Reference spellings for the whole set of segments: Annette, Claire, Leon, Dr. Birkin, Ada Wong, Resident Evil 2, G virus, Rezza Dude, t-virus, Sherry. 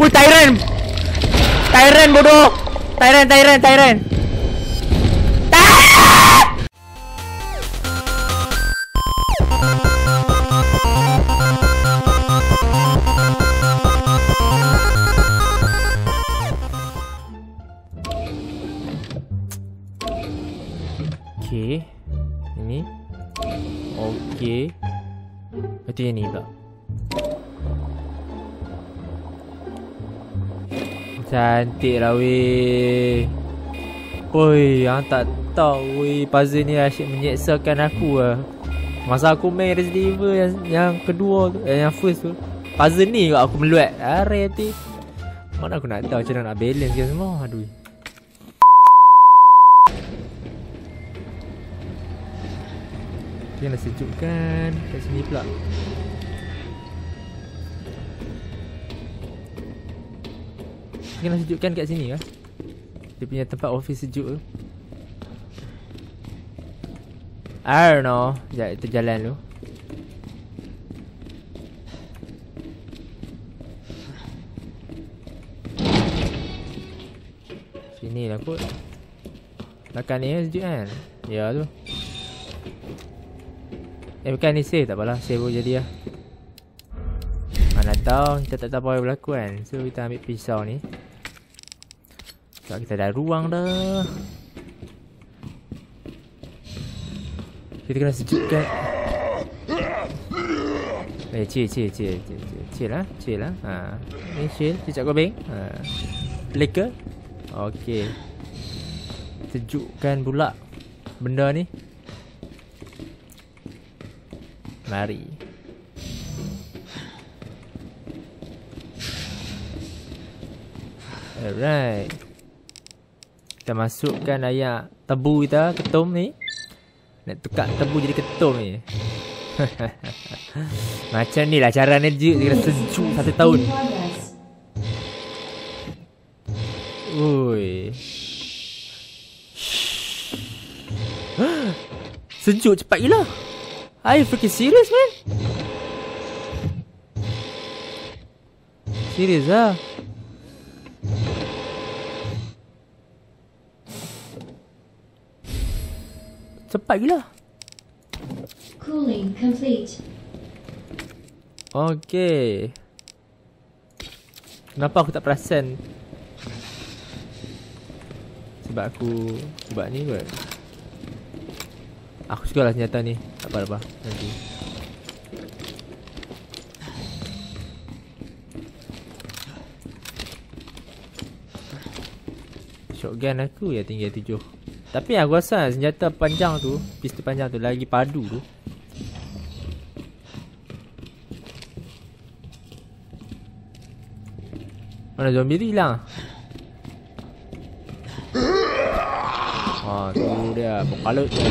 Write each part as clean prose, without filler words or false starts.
Uy, Tyrant! Tyrant, bodoh! Tyrant! Okey. Ini. Okey. Berarti ini pula. Cantik lah weh. Oi, yang tak tahu weh, puzzle ni asyik menyeksakan aku lah. Masa aku main Resident Evil yang kedua tu, yang first tu, puzzle ni kat aku meluat. Areh hati. Mana aku nak tahu macam mana nak balance kan semua. Aduh. Yang nak sejukkan kat sini pula. Kena sejukkan kat sini kan? Dia punya tempat office sejuk tu. I don't know. Sekejap, itu jalan tu. Sini lah kot. Belakang ni kan sejuk kan? Ya tu. Eh bukan ni save, tak apalah. Save pun jadi lah. Mana tahu, kita tak tahu apa yang berlaku kan? So kita ambil pisau ni. Kita dah ruang dah. Kita kena sejukkan. Eh, chill lah. Ha. Ni chill, cicak gobeng. Ha. Leka. Okey. Sejukkan pula benda ni. Mari. Alright. Kita masukkan ayat tebu kita, ketum ni. Nak tukar tebu jadi ketum ni. Macam ni lah cara energy dia sejuk 1 tahun. Ui. Sejuk cepat gila. Are you freaking serious man? Serius lah. Cepat gila. Cooling complete. Okey. Kenapa aku tak perasan? Sebab aku buat ni kot. Aku suka lah senjata ni. Tak apa-apa nanti. Shotgun aku ya tinggal 7. Tapi aku rasa senjata panjang tu, pistol panjang tu lagi padu tu. Mana zombie tu hilang? Haa, tu dia, pokalut tu.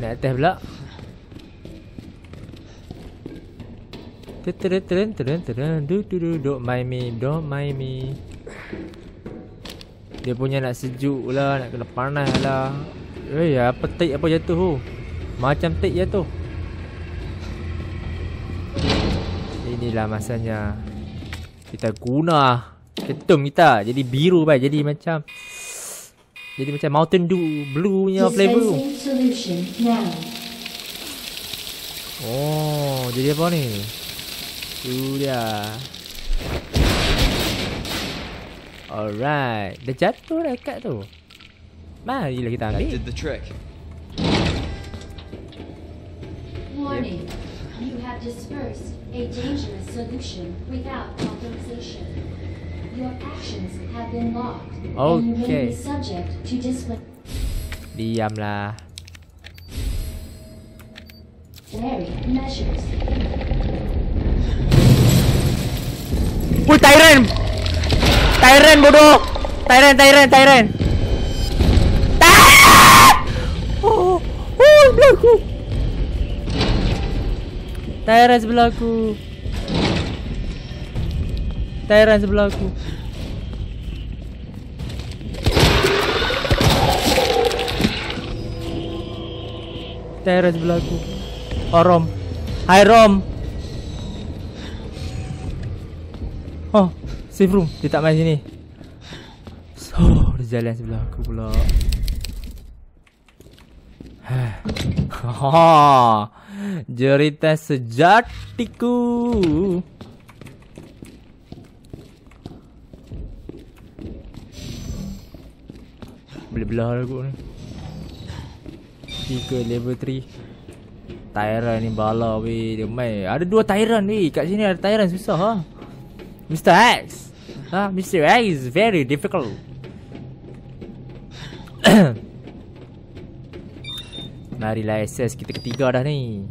Naik atas pula. Don't mind me. Dia punya nak sejuk lah, nak kena panas lah. Eh, apa tik apa jatuh tu? Macam tik jatuh. Inilah masanya. Kita guna ketum kita. Jadi biru baik. Jadi macam Mountain Dew blue punya flavour. Oh, jadi apa ni? Tu dia. Alright, dah jatuh dah kat tu. Marilah kita ambil. Warning, you have dispersed a dangerous solution without authorization. Your actions have been logged. Okay. Diamlah. Very measures. Full tyrant. Tyrant bodoh. Tyrant. Oh, sebelah aku. Tyrant sebelah aku. Tyrant sebelah aku. Oh, Rom. Hai Rom. Oh, safe room. Dia tak main sini. So, dia jalan sebelah aku pula. Jeritan sejatiku. Belah-belah lah kot ni. Tiga level 3. Tyrant ni bala weh. Dia main. Ada dua Tyrant weh. Kat sini ada Tyrant susah ha. Mr. X. Ha, Mr. X is very difficult. Marilah SS kita ketiga dah ni.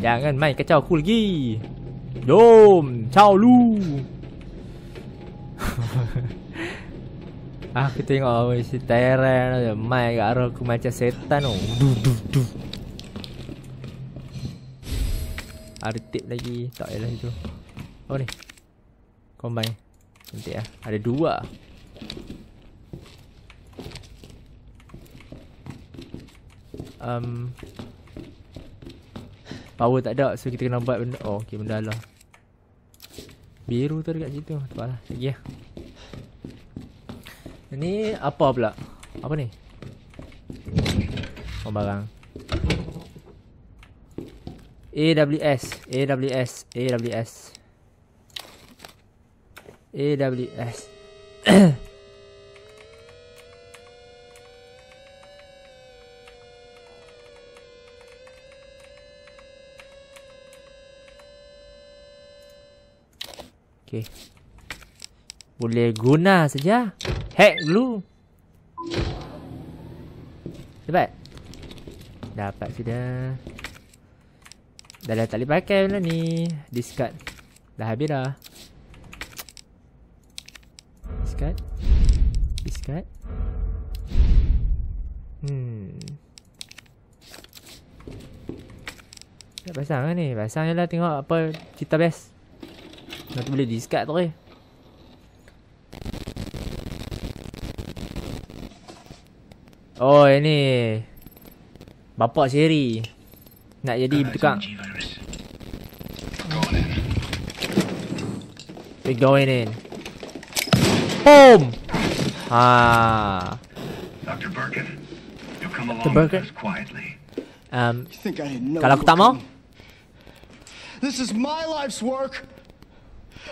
Jangan main kacau aku lagi. Dom, ciao lu. Aku tengok si Tyrant dia main kat arah aku macam setan tu. Ada tip lagi. Tak payahlah itu. Oh ni. Combine. Cantik lah. Ada dua. Power tak ada. So kita kena buat benda. Oh ok, benda lah. Biru tu dekat situ. Tak apalah. Lagi lah. Ni apa pula? Apa ni? Oh, barang. AWS, AWS, AWS. AWS. Okey. Boleh guna saja. Hack dulu. Dapat? Dapat sudah. Dah tak boleh pakai benda ni. Discard. Dah habis dah. Discard. Discard. Tak pasang lah ni. Pasang je lah tengok apa cerita best. Nanti boleh discard tu eh. Oh ini bapak Sherry nak jadi tukang. We going in. Boom. Ah. Dr. Birkin, you come along quietly. Kalau aku tak mau. This is my life's work.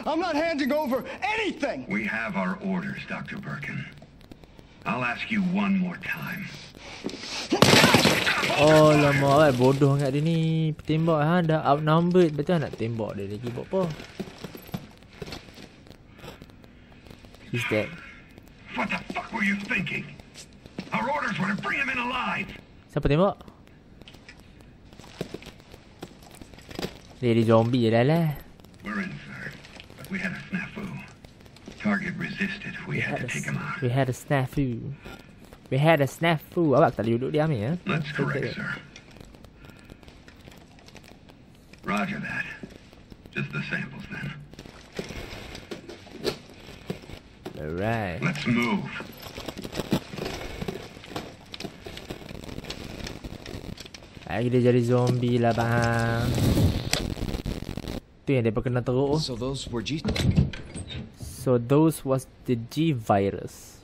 I'm not handing over anything. We have our orders, Dr. Birkin. I'll ask you one more time. Oh lama, bodoh sangat dia ni. Tembak ha, dah outnumbered. Betul nak tembak dia lagi buat apa? He's dead. What the fuck were you thinking? Our orders were to bring him in alive. Siapa tembak? Dia zombie je dah lah. We're in sir, but we had a snafu. Target resisted. We had a snafu. We had a snafu. Awak tak boleh duduk diam ni ya. Let's correct, sir. Roger that. Just the samples then. Alright. Let's move. Lagi dia jadi zombie lah bang. Tu yang dia kena teruk. So those was the G virus.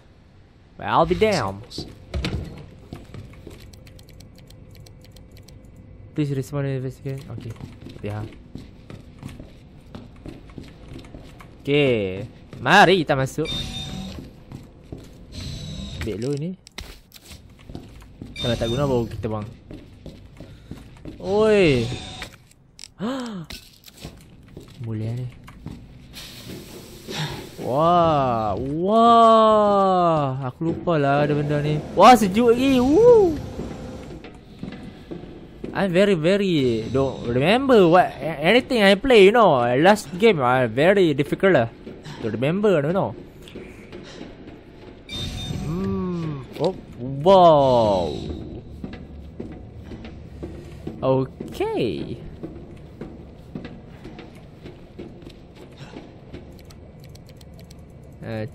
Well, I'll be damned. Please respond and investigate. Okay. Yeah. Okay. Mari kita masuk. Ambil dulu ni. Kalau tak guna baru kita buang. Oi. Mulia ni. Wah, wah, aku lupa lah ada benda ni. Wah, sejuk lagi. Woo. I'm very don't remember what anything I play. You know, last game I very difficult lah to remember. You know. Oh, wow. Okay.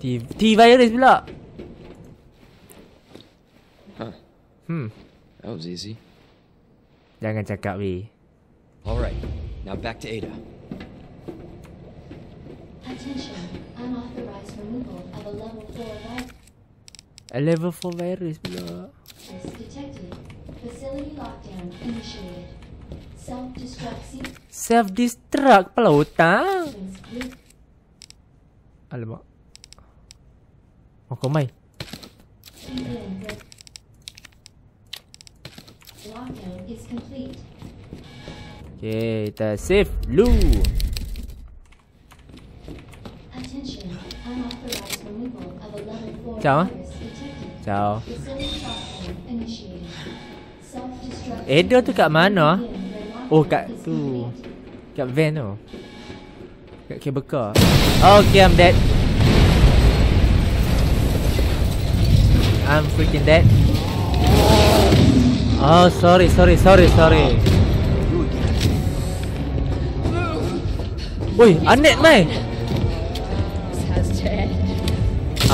T-virus pula. That was easy. Jangan cakap weh. All right, now back to Ada. Attention, unauthorized removal of a level 4 virus. A level 4 virus, bro. Risk detected. Facility lockdown initiated. Self-destruct. Self-destruct, pelota. Alamak. Oh, komai. Lockdown is complete. Okay, kita save lu. Ciao. Ciao. Ada tu kat mana? Oh, kat tu. Kat van tu. Kat cable car. Okay, I'm dead. I'm freaking dead. Oh, sorry. Woi, Annette mai.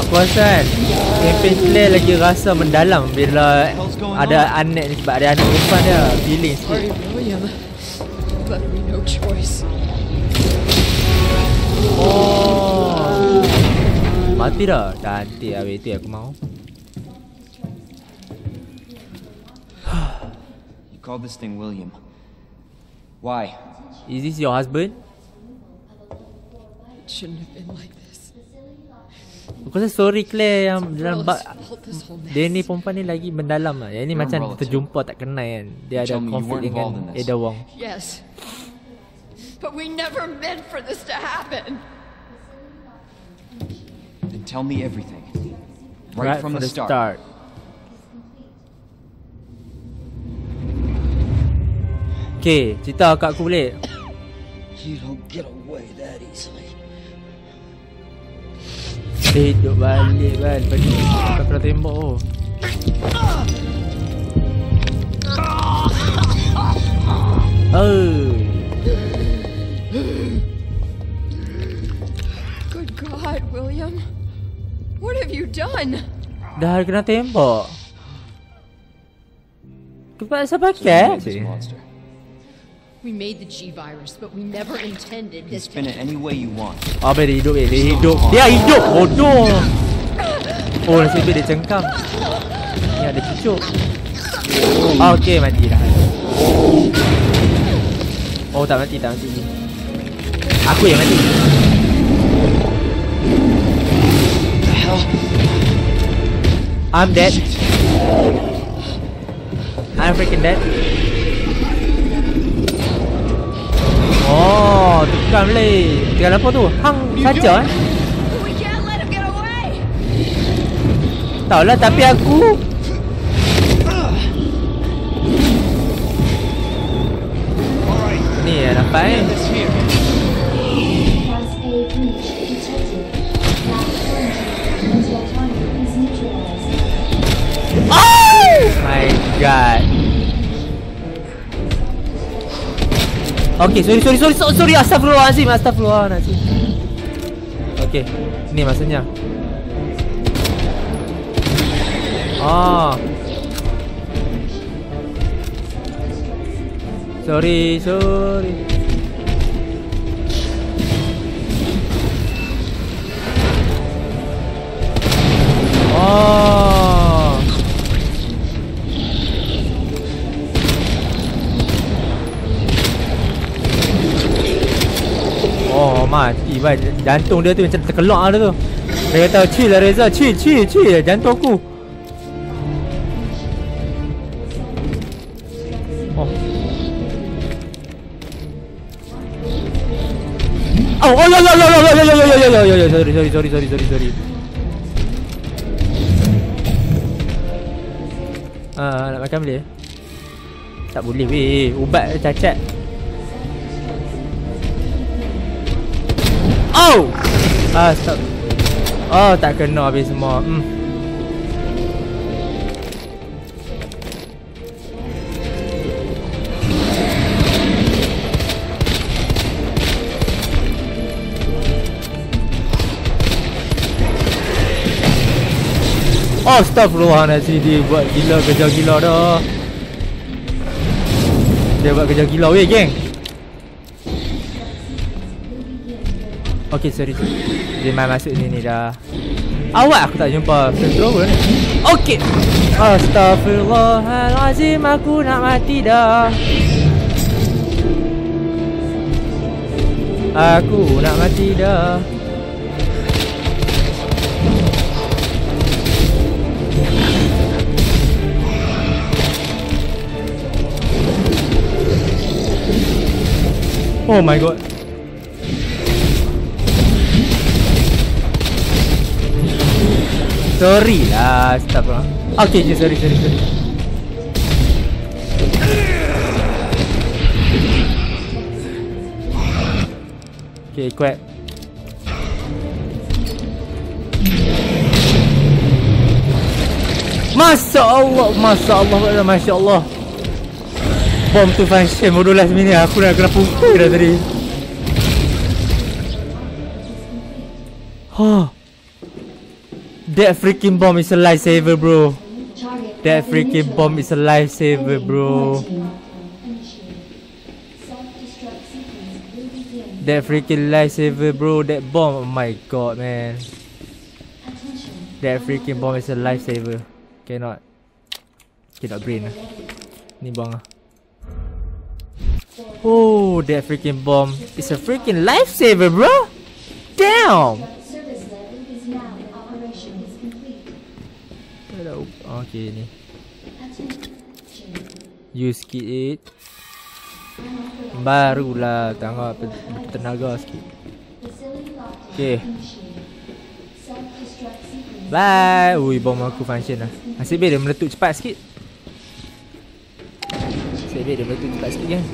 Aku rasa kan, campaign Claire lagi rasa mendalam bila ada Annette ni, sebab ada anak perempuan dia, feeling sikit. Oh. Mati dah? Cantik lah betul aku mau. Call this thing William. Why? Is this your husband? It shouldn't have been like this. Aku rasa sorry Claire yang dalam dia ni perempuan ni lagi mendalam lah. Yang ni macam terjumpa tak kenal kan. Dia ada konflik dengan Ada Wong. Yes. But we never meant for this to happen. Then tell me everything. Right from the start. Okay, cerita kat aku boleh. You don't get away that easily. Hidup balik kan, pergi kena tembak tu. Oh. Good God, William. What have you done? Dah kena tembak. Kenapa saya pakai? We made the G virus, but we never intended this. Spin it any way you want. Oh, baby, do it. He do. Dia hidup. Bodoh. Oh, nasib baik dia cengkam. Ni ada cucuk. Oh, okey, mati dah. Oh, tak mati. Aku yang mati. I'm dead. I'm freaking dead. Oh, tekan boleh. Tekan apa tu? Hang saja eh. Taulah tapi aku. Ni nampak eh. Oh my God. Okay, sorry. Astagfirullahaladzim. Okay, ni maksudnya. Oh. Sorry. Oh. Oh, mati baik. Jantung dia tu macam terkelak lah dia tu. Dia kata, chill lah Reza, chill. Jantung aku. Oh, sorry. Nak makan boleh? Tak boleh weh, ubat cacat. Oh! Ah, stop. Oh, tak kena habis semua. Oh, astagfirullahaladzim. Dia buat gila kerja gila dah. Dia buat kerja gila weh, geng. Okay, sorry. Dia main masuk sini dah. Awak aku tak jumpa flamethrower ni. Okay. Astaghfirullahalazim, aku nak mati dah. Aku nak mati dah. Oh my god. Sorry lah, astagfirullah. Okay je, sorry. Okay, quiet. Masya Allah. Bom tu function baru 12 minit. Aku dah kena pukul dah tadi. Huh. That freaking bomb is a lifesaver, bro. That bomb, oh my god, man. That freaking bomb is a lifesaver. Cannot brain lah. Ni buang lah. Oh, that freaking bomb is a freaking lifesaver, bro. Damn. Okay, ni. Use kit. Barulah tangga bertenaga sikit. Okay. Bye. Ui, bom aku function lah. Nasib baik dia meletup cepat sikit. Kan.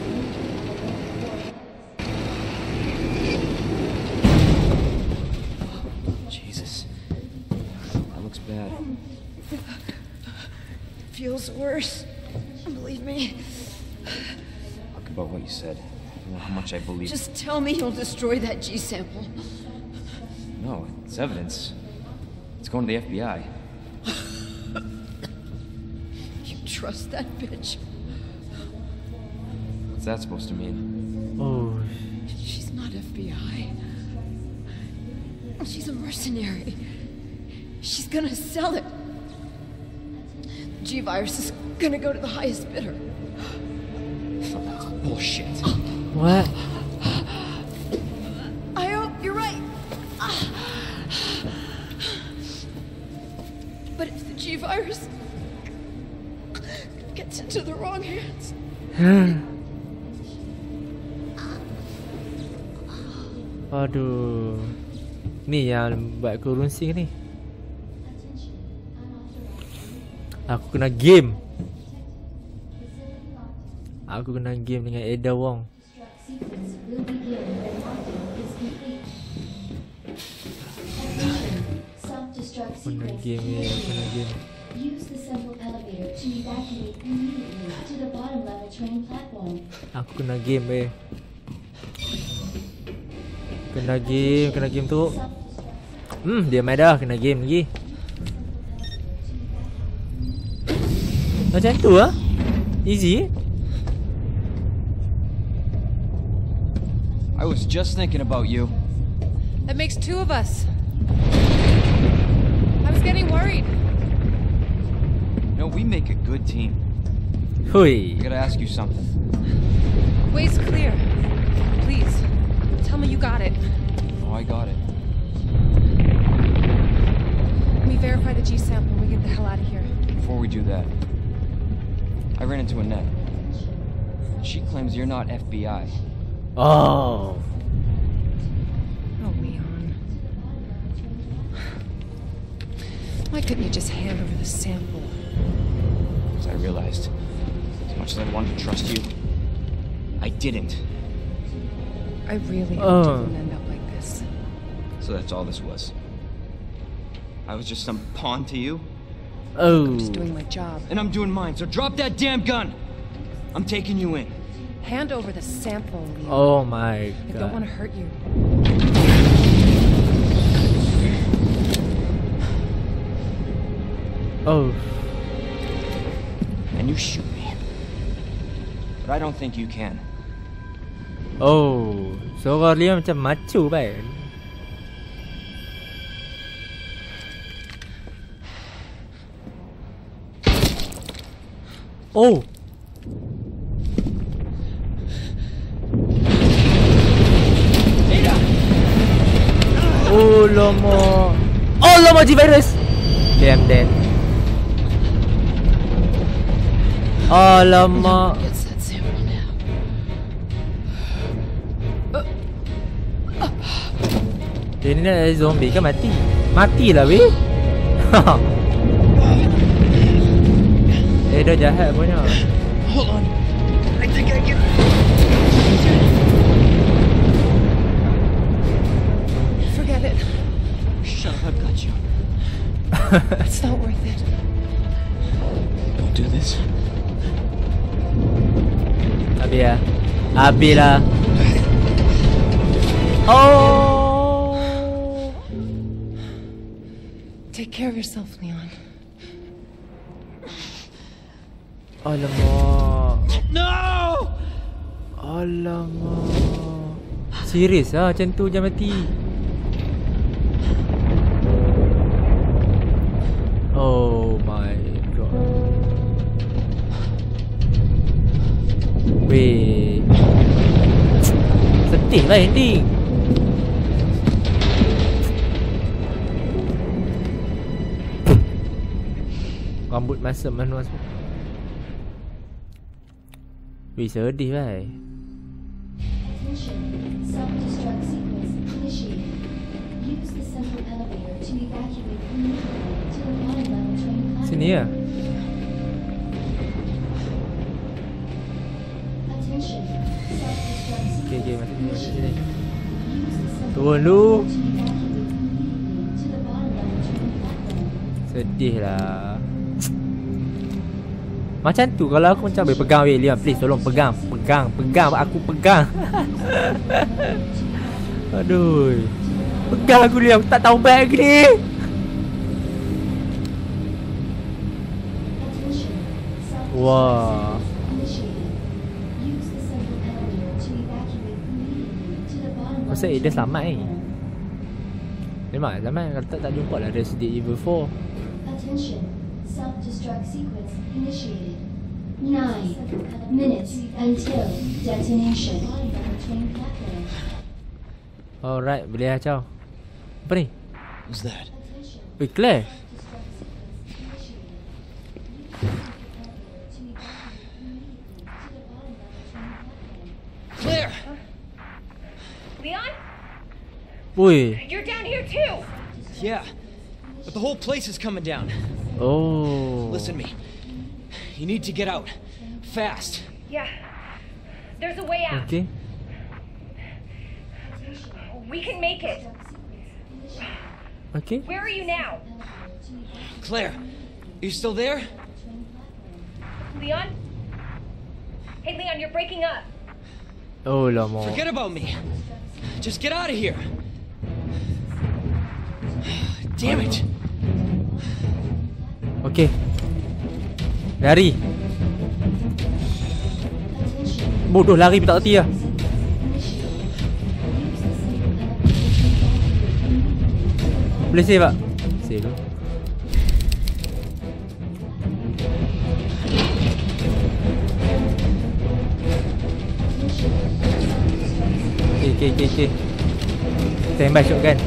Jesus. That looks bad. Feels worse. Believe me. Talk about what you said. I don't know how much I believe. Just tell me you'll destroy that G sample. No, it's evidence. It's going to the FBI. You trust that bitch? What's that supposed to mean? Oh. She's not FBI. She's a mercenary. She's gonna sell it. G virus is gonna go to the highest bidder. That's bullshit. What? I hope you're right. But if the G virus gets into the wrong hands, aduh, ni yang buat aku runsing ni. Aku kena game dengan Ada Wong. Kena game. Aku kena game tu. Dia main dah kena game lagi. Macam tu lah. Easy. I was just thinking about you. That makes two of us. I was getting worried. No, we make a good team. Hui. I gotta ask you something. Way's clear. Please, tell me you got it. Oh, I got it. Let me verify the G sample and we get the hell out of here. Before we do that, I ran into Annette. She claims you're not FBI. Oh. Oh, Leon. Why couldn't you just hand over the sample? As I realized, as much as I wanted to trust you, I didn't. I really didn't end up like this. So that's all this was. I was just some pawn to you. Oh. I'm just doing my job. And I'm doing mine, so drop that damn gun! I'm taking you in. Hand over the sample, Leon. Oh my god. I don't want to hurt you. Oh. And you shoot me. But I don't think you can. Oh. So Leon macam macu baik. Oh! Oh, Lomo, G-Virus! Okay, I'm dead. Oh, Lomo. Dia ni nak zombie kan mati. Matilah weh. Eh, dah jahat punya. Hold on. I think I can. Forget it. Shut up, I've got you. It's not worth it. Don't do this. Abia. Abila. Oh. Take care of yourself, Leon. Alamak. No! Alamak. Serius lah macam tu, jangan mati. Oh my god. Weh. Sedih lah ending. Rambut masam mana semua. Weh, sedih lah. Sini ya. Okay, okay, masuk sini. Turun dulu. Sedih lah. Macam tu kalau aku macam boleh pegang weh Leon, please tolong pegang, pegang aku. Aduh. Pegang aku Leon, aku tak tahu baik lagi ni. Wah. Masa Ada selamat ni. Memang selamat kalau tak jumpa lah Resident Evil 4. Attention. Self-destruct sequence initiated. 9 minutes until detonation. Alright, boleh lah, ciao. Apa ni? Who's that? Wait, Claire? Claire! Leon? Wait. You're down here too! Yeah, but the whole place is coming down. Oh. Listen to me. You need to get out. Fast. Yeah. There's a way out. Okay. We can make it. Okay. Where are you now? Claire, are you still there? Leon? Hey, Leon, you're breaking up. Oh, Lamont. Forget about me. Just get out of here. Damn it. Okay. Lari. Bodoh, lari pun tak reti lah. Boleh save tak? Save dulu. Okay, okay, okay. Standby shotgun.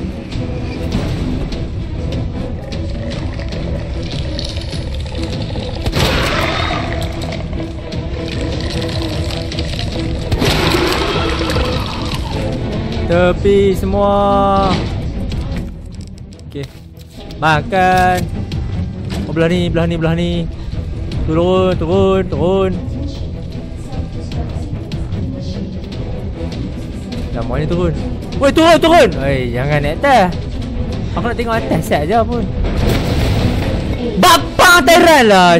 Tepi semua. Okay. Makan. Oh, belah ni, belah ni. Turun. Dah maunya turun. Weh, turun. Weh, jangan naik atas. Aku nak tengok atas saja pun. Bapa Tyrant lah.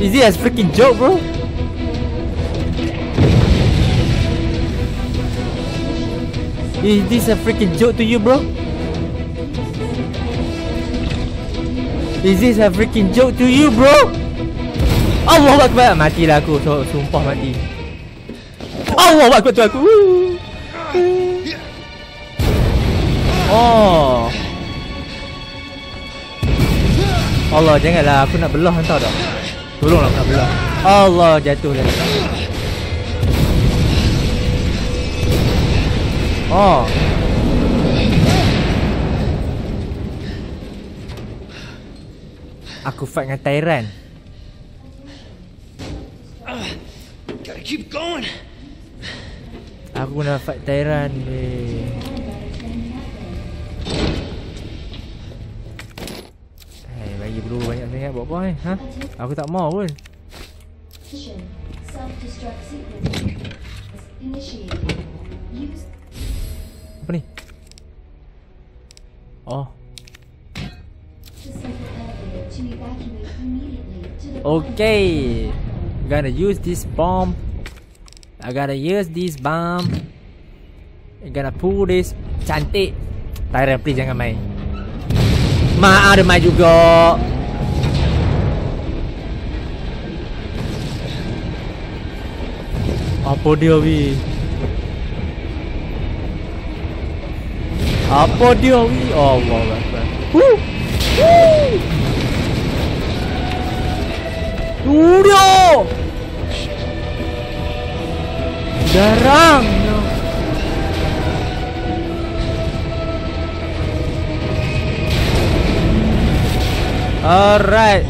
Easy as freaking joke, bro. Is this a freaking joke to you, bro? Is this a freaking joke to you, bro? Allahu Akbar. Matilah aku, sumpah mati. Allahu Akbar tu aku. Oh. Allah, janganlah aku nak belah entah dah. Tolonglah aku nak belah. Allah, jatuh dah. Oh. Aku fight dengan Tyrant. Gotta keep going. Aku nak fight Tyrant ni. Hey, bagi peluru banyak sangat buat apa ni? Ha? Aku tak mau pun. Apa ni? Oh. Okay, gotta use this bomb. I gotta use this bomb. I gotta pull this. Cantik. Tyrant, please jangan main. Mak ada main juga. Apa dia weh? Apa dia weh? Oh, Allah Allah. Woo! Woo! Durio! Jarang! Alright.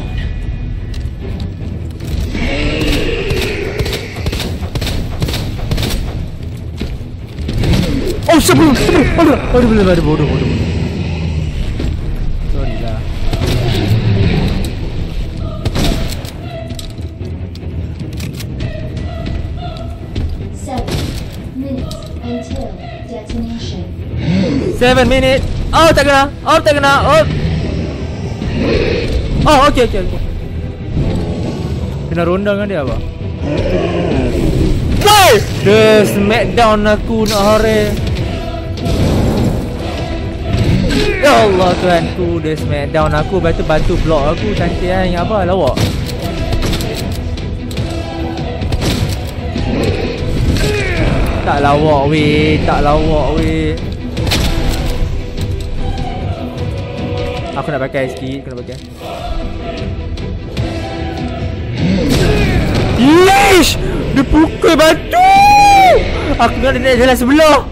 Oh, sebelum, aduh, bodoh. Seven minutes. Oh, tak kena. Oh, tak kena. Oh. Oh, okey, okey, okey. Kena ronda dengan dia apa? Play! The smackdown aku nak hari. Ya Allah, Tuhan tu. The smackdown aku. Lepas tu bantu blok aku. Cantik kan. Yang apa? Lawak. Tak lawak weh. Aku nak pakai sikit, Yeesh! Dia pukul batu! Aku nak naik jalan sebelah.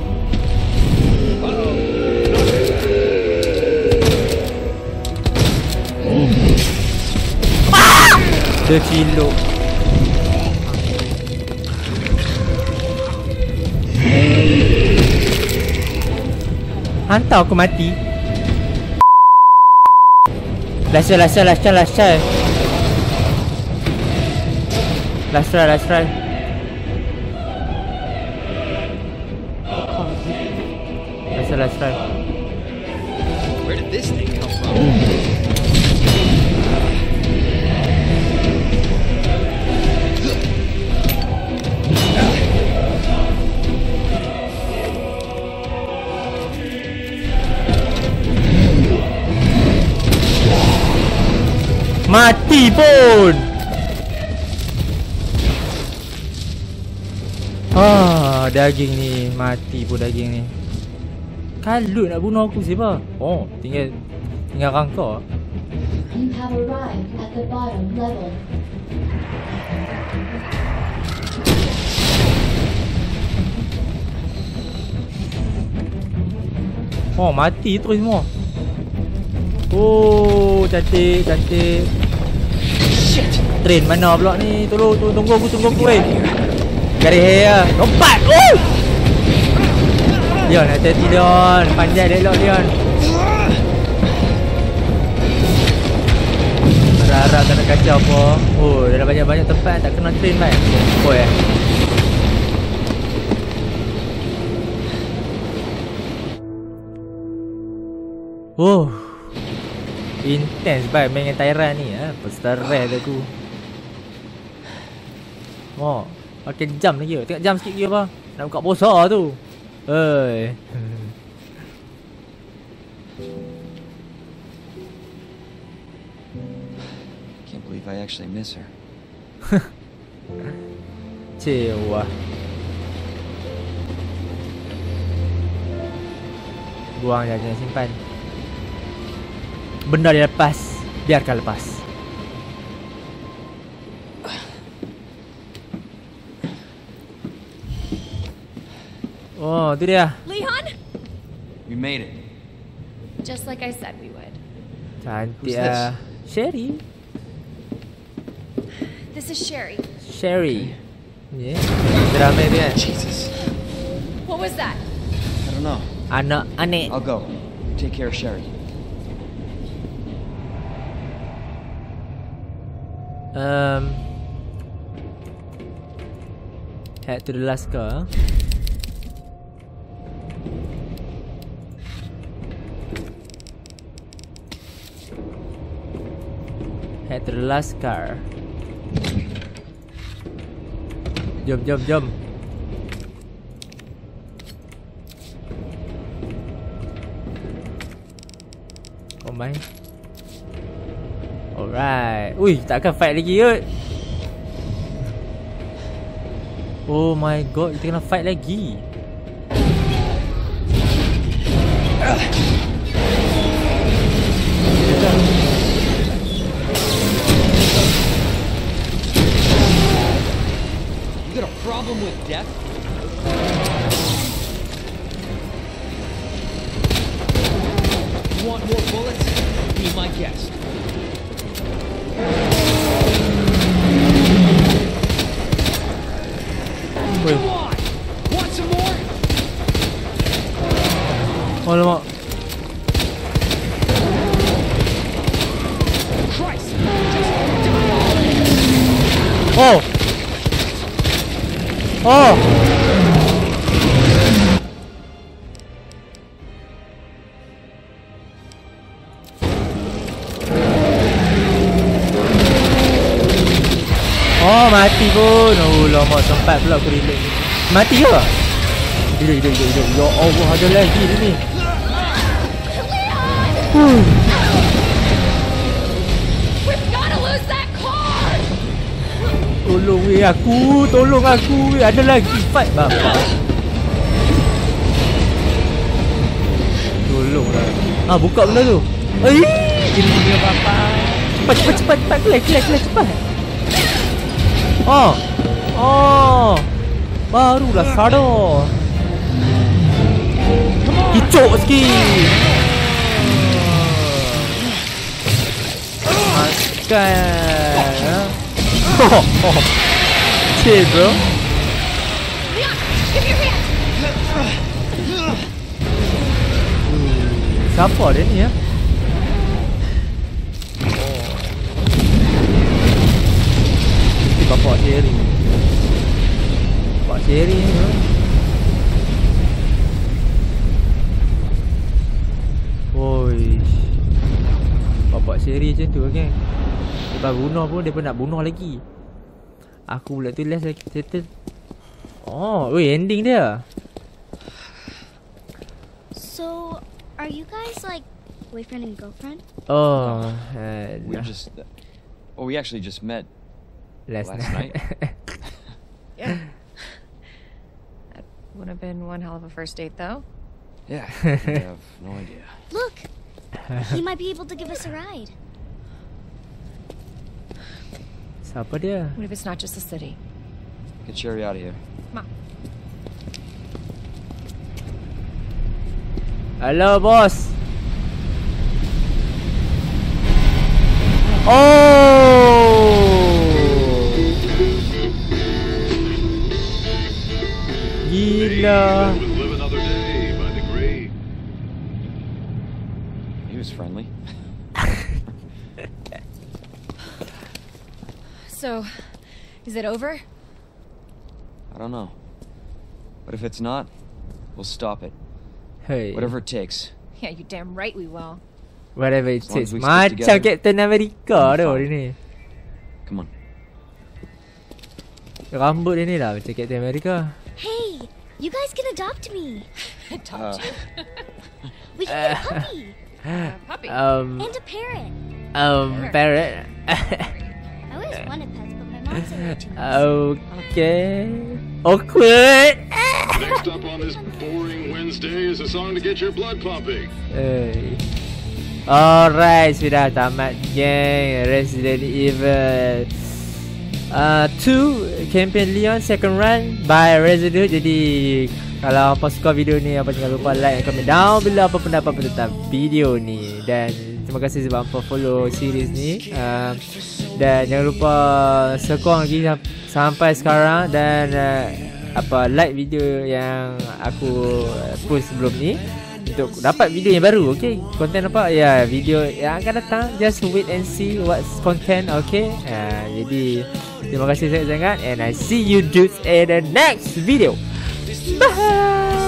Ah! Tercilok. Hantar aku mati. Last try. Last try. Where did this thing come from? Mati pun. Ah, daging ni mati pun daging ni. Kalut nak bunuh aku siapa? Oh, tinggal rangka. You have arrived at the bottom level. Oh, mati terus semua. Oh, cantik. Shit. Train mana pula ni? Tolong tunggu aku weh. Garis hair. Lompat. Oh! Leon, hati-hati Leon. Pandai elok Leon. Harap-harap tak nak kacau apa. Oh, dah banyak-banyak tempat tak kena train kan. Boy eh. Oh. Intense baik main dengan Tyrant ni ah. Pasal red aku. Oh, pakai jam lagi. Tengok jam sikit ke apa? Nak buka bosa tu. Oi. Can't believe I actually miss her. Cewa. Buang dia, jangan simpan. Benda dia lepas, biarkan lepas. Oh, tu dia. Leon? We made it. Just like I said we would. Cantik ah. Sherry. This is Sherry. Sherry. Okay. Yeah. Drama dia. Jesus. What was that? I don't know. Anak Annette. I'll go. Take care of Sherry. Head to the last car. Head to the last car. Jom, jom, jom. Oh my. Alright. Ui, tak akan fight lagi kot. Oh my god, kita kena fight lagi. Problem with death? Want more bullets? Be my guest. Come on! Want some more? Hold on. Christ! Just die! Oh! Oh! Oh, mati pun. Oh, lama sempat pula aku relate. Mati ke? Hidup. Ya Allah, ada lagi dia ni. Tolong weh aku, tolong aku weh, ada lagi fight bapak. Tolonglah. Ah, buka benda tu. Ai, ini dia bapak. Cepat klik cepat. Oh. Oh. Barulah sadar. Kicuk sikit. Makan. Oh, shit, bro. Leon, give me your hand. Siapa dia ni ya? Ini bapak Sherry. Bapak Sherry ni, bro. Oi, bapak Sherry macam tu, okay? Sebab bunuh pun dia pun nak bunuh lagi. Aku pula tu last settle. Oh, weh ending dia. So, are you guys like boyfriend and girlfriend? Oh, we just we actually just met last night. Yeah. That would have been one hell of a first date though. Yeah. I have no idea. Look. He might be able to give us a ride. Siapa dia? What if it's not just the city? Get Sherry out of here. Come on. Hello, boss. Oh! Gila. He was friendly. So, is it over? I don't know. But if it's not, we'll stop it. Hey. Whatever it takes. Yeah, you damn right we will. Whatever it takes. Macam Captain America tu hari ni. Come on. Rambut dia ni lah macam Captain America. Hey, you guys can adopt me. Adopt you? We can get a puppy. A puppy? And a parrot. Parrot? I always wanted pets, but my mom said they're too much. Okay. Awkward. Next up on this boring Wednesday is a song to get your blood pumping. Hey. Alright, sweetheart, I'm at gang Resident Evil 2 campaign Leon second run by Resident. Jadi kalau apa suka video ni, apa jangan lupa like and comment down below apa pendapat tentang video ni. Dan terima kasih sebab apa follow series ni. Dan jangan lupa sekong lagi sampai sekarang. Dan apa like video yang aku post sebelum ni untuk dapat video yang baru. Okay, konten apa? Ya, video yang akan datang. Just wait and see what's content. Okay, jadi terima kasih sangat-sangat. And I see you dudes in the next video. Bye.